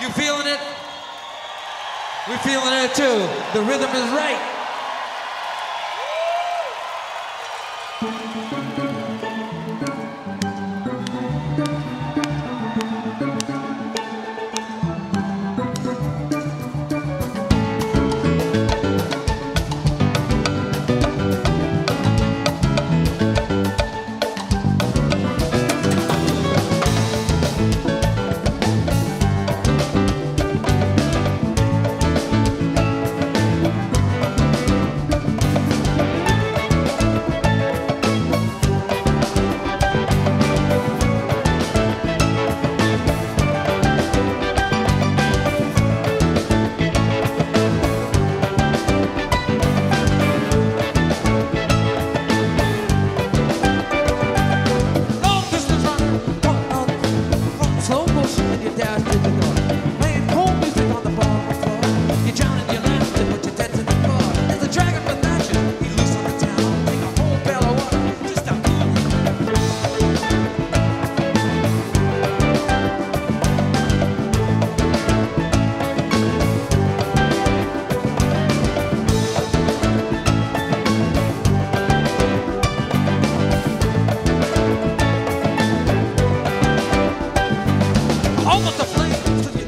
You feeling it? We're feeling it too. The rhythm is right. All of the flames